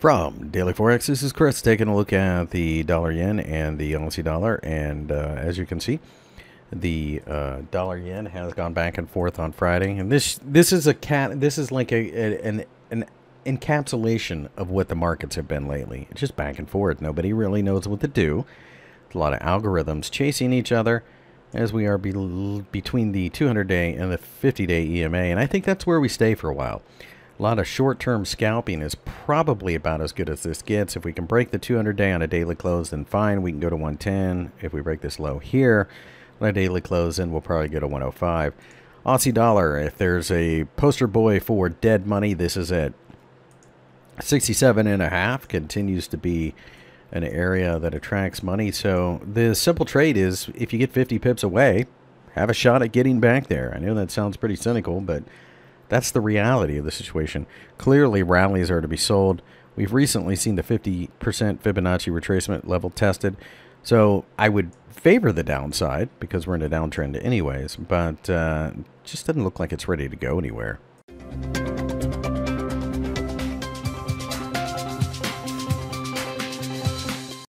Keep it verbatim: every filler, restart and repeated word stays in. From Daily Forex, this is Chris taking a look at the dollar yen and the Aussie dollar. And uh, as you can see, the uh, dollar yen has gone back and forth on Friday. And this this is a cat. This is like a, a an an encapsulation of what the markets have been lately. It's just back and forth. Nobody really knows what to do. It's a lot of algorithms chasing each other, as we are be between the two hundred day and the fifty day E M A. And I think that's where we stay for a while. A lot of short-term scalping is probably about as good as this gets. If we can break the two hundred day on a daily close, then fine. We can go to one ten. If we break this low here on a daily close, then we'll probably go to one oh five. Aussie dollar, if there's a poster boy for dead money, this is it. sixty-seven and a half continues to be an area that attracts money. So the simple trade is, if you get fifty pips away, have a shot at getting back there. I know that sounds pretty cynical, but that's the reality of the situation. Clearly, rallies are to be sold. We've recently seen the fifty percent Fibonacci retracement level tested. So I would favor the downside because we're in a downtrend anyways, but uh, just doesn't look like it's ready to go anywhere.